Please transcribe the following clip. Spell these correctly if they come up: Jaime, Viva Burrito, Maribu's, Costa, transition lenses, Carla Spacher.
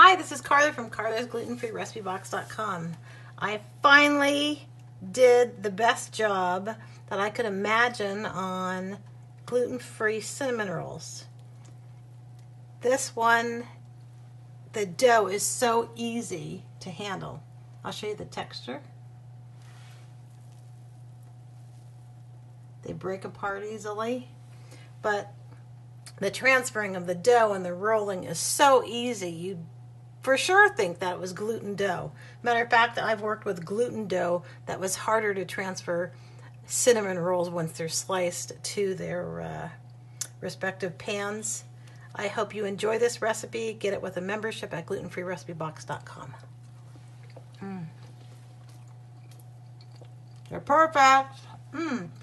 Hi, this is Carla from Carla's Gluten-Free Recipe Box.com. I finally did the best job that I could imagine on gluten-free cinnamon rolls. This one, the dough is so easy to handle. I'll show you the texture. They break apart easily, but the transferring of the dough and the rolling is so easy. You for sure think that it was gluten dough. Matter of fact, I've worked with gluten dough that was harder to transfer cinnamon rolls once they're sliced to their respective pans. I hope you enjoy this recipe. Get it with a membership at glutenfreerecipebox.com. They're perfect.